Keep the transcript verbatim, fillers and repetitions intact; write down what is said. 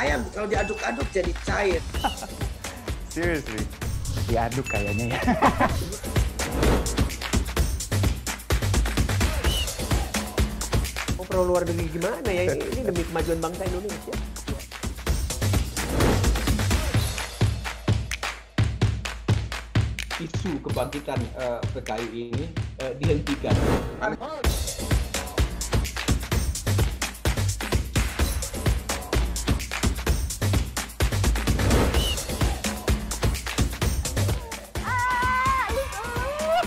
ayam kalau diaduk-aduk jadi cair. Seriously, diaduk kayaknya ya. Oh, perlu luar negeri gimana ya ini, ini demi kemajuan bangsa Indonesia. Isu kebangkitan uh, P K I ini uh, dihentikan.